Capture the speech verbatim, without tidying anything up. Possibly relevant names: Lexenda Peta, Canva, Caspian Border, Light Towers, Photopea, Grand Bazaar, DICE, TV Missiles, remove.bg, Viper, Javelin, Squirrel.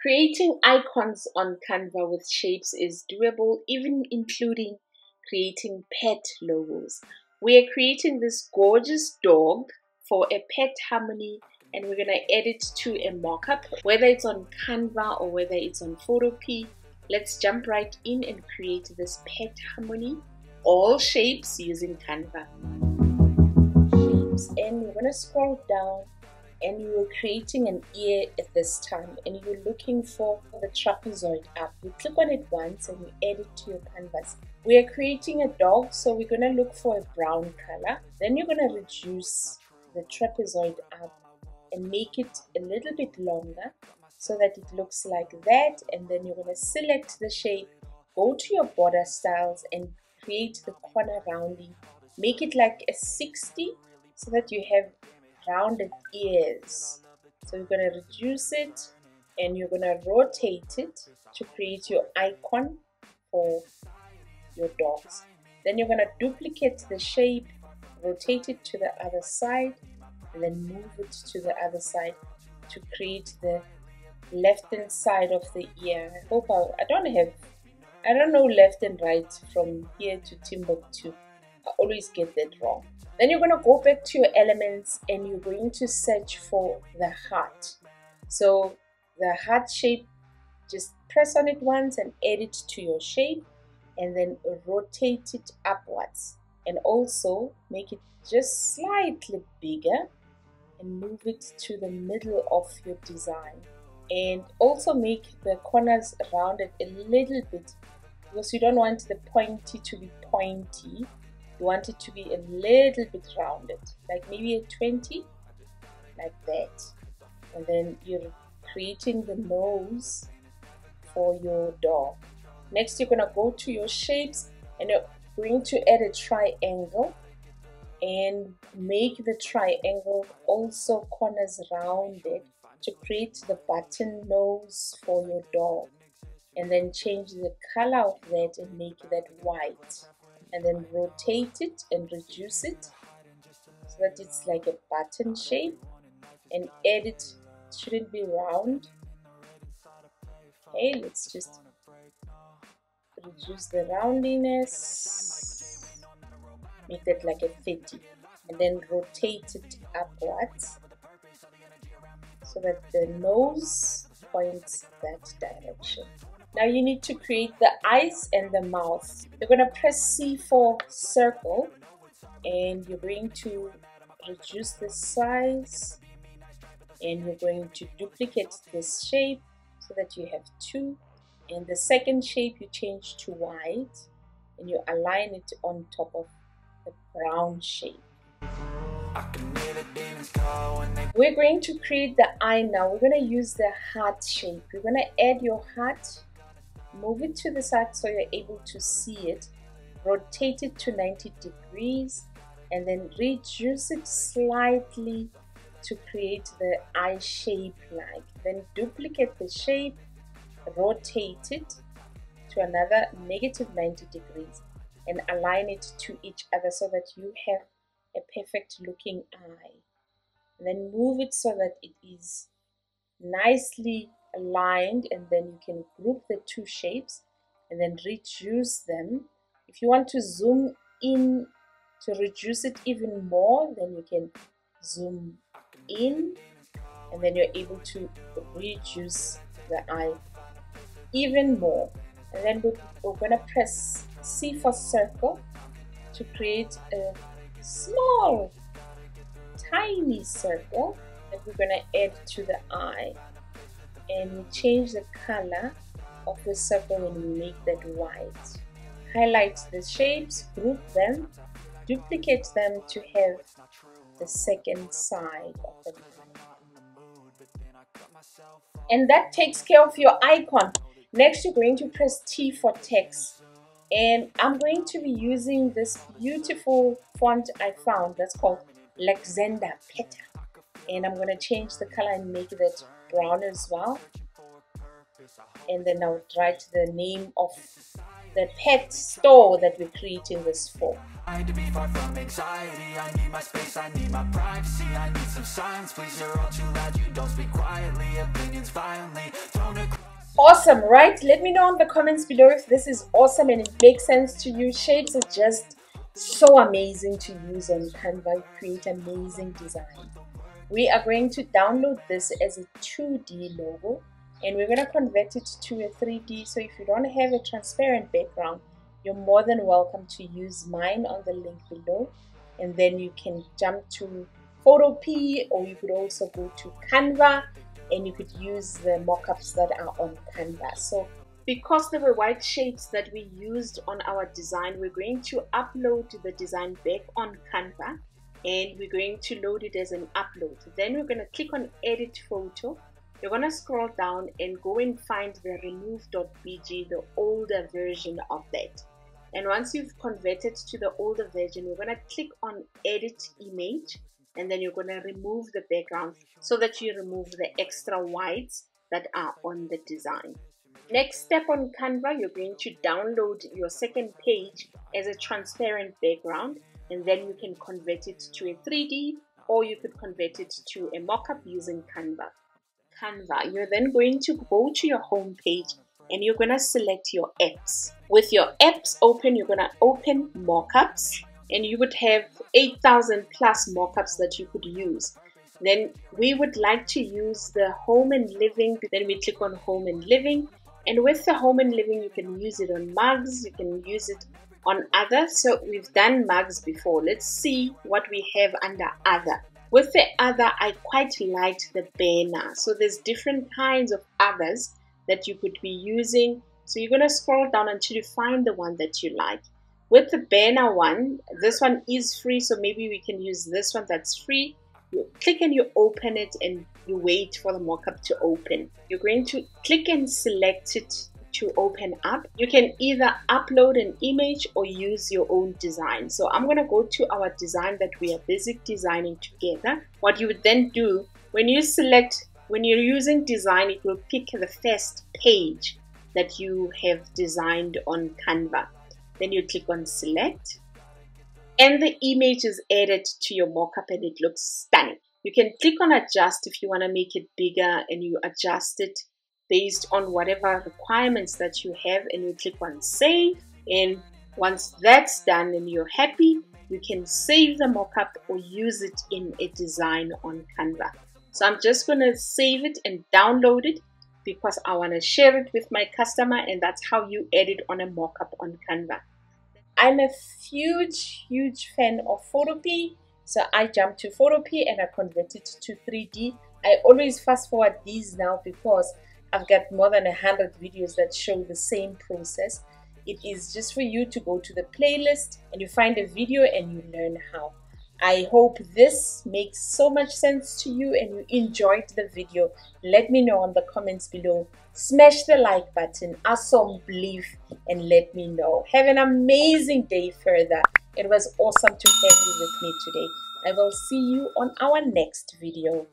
Creating icons on Canva with shapes is doable, even including creating pet logos. We are creating this gorgeous dog for a pet harmony, and we're going to add it to a mock-up, whether it's on Canva or whether it's on Photopea. Let's jump right in and create this pet harmony, all shapes using Canva. Shapes, and we're going to scroll down. And you are creating an ear at this time, and you're looking for the trapezoid up. You click on it once and you add it to your canvas. We are creating a dog, so we're going to look for a brown color. Then you're going to reduce the trapezoid up and make it a little bit longer so that it looks like that. And then you're going to select the shape, go to your border styles and create the corner rounding. Make it like a sixty so that you have rounded ears. So you're going to reduce it and you're going to rotate it to create your icon for your dogs. Then you're going to duplicate the shape, rotate it to the other side, and then move it to the other side to create the left hand side of the ear. I hope I, I don't have I don't know left and right from here to Timbuktu. I always get that wrong. Then you're going to go back to your elements and you're going to search for the heart. So the heart shape, just press on it once and add it to your shape, and then rotate it upwards and also make it just slightly bigger and move it to the middle of your design. And also make the corners rounded a little bit, because you don't want the pointy to be pointy. You want it to be a little bit rounded, like maybe a twenty, like that. And then you're creating the nose for your dog. Next, you're going to go to your shapes and you're going to add a triangle and make the triangle also corners rounded to create the button nose for your dog. And then change the color of that and make that white. And then rotate it and reduce it so that it's like a button shape, and add it, shouldn't be round. Okay, let's just reduce the roundiness, make that like a thirty, and then rotate it upwards so that the nose points that direction. Now you need to create the eyes and the mouth. You're going to press C for circle and you're going to reduce the size and you're going to duplicate this shape so that you have two. And the second shape you change to white and you align it on top of the brown shape. We're going to create the eye now. We're going to use the heart shape. You're going to add your heart, move it to the side so you're able to see it, rotate it to ninety degrees, and then reduce it slightly to create the eye shape like. Then duplicate the shape, rotate it to another negative ninety degrees and align it to each other so that you have a perfect looking eye. And then move it so that it is nicely aligned, and then you can group the two shapes and then reduce them. If you want to zoom in to reduce it even more, then you can zoom in and then you're able to reduce the eye even more. And then we're, we're going to press C for circle to create a small tiny circle that we're going to add to the eye, and we change the color of the circle and we make that white. Highlight the shapes, group them, duplicate them to have the second side of the eye. And that takes care of your icon. Next you're going to press T for text. And I'm going to be using this beautiful font I found that's called Lexenda Peta. And I'm going to change the color and make that brown as well. And then I'll write the name of the pet store that we're creating this for. I need to be far from anxiety. I need my space. I need my privacy. I need some silence, please. You're all too loud. You don't speak quietly. Opinions violently thrown across. awesome, right? Let me know in the comments below if this is awesome and it makes sense to you. Shapes are just so amazing to use on Canva. You create amazing design. We are going to download this as a two D logo and we're going to convert it to a three D. So if you don't have a transparent background, you're more than welcome to use mine on the link below, and then you can jump to Photopea, or you could also go to Canva and you could use the mock-ups that are on Canva. So because there were white shapes that we used on our design, we're going to upload the design back on Canva and we're going to load it as an upload. Then we're going to click on edit photo. You're going to scroll down and go and find the remove dot B G, the older version of that. And once you've converted to the older version, you're going to click on edit image, and then you're going to remove the background so that you remove the extra whites that are on the design. Next step on Canva, you're going to download your second page as a transparent background, and then you can convert it to a three D, or you could convert it to a mock-up using Canva. Canva, you're then going to go to your home page and you're going to select your apps. With your apps open, you're going to open mockups, and you would have eight thousand plus mockups that you could use. Then we would like to use the home and living. Then we click on home and living, and with the home and living, you can use it on mugs, you can use it on other. So we've done mugs before. Let's see what we have under other. With the other, I quite liked the banner. So there's different kinds of others that you could be using. So you're going to scroll down until you find the one that you like. With the banner one, this one is free, so maybe we can use this one that's free. You click and you open it and you wait for the mockup to open. You're going to click and select it to open up. You can either upload an image or use your own design. So I'm going to go to our design that we are busy designing together. What you would then do, when you select, when you're using design, it will pick the first page that you have designed on Canva. Then you click on select, and the image is added to your mockup and it looks stunning. You can click on adjust if you want to make it bigger, and you adjust it based on whatever requirements that you have, and you click on save. And once that's done and you're happy, you can save the mockup or use it in a design on Canva. So I'm just going to save it and download it, because I want to share it with my customer, and that's how you edit on a mock-up on Canva. I'm a huge, huge fan of Photopea, so I jumped to Photopea and I converted to three D. I always fast forward these now because I've got more than one hundred videos that show the same process. It is just for you to go to the playlist and you find a video and you learn how. I hope this makes so much sense to you and you enjoyed the video. Let me know in the comments below. Smash the like button, awesome belief, and let me know. Have an amazing day further. It was awesome to have you with me today. I will see you on our next video.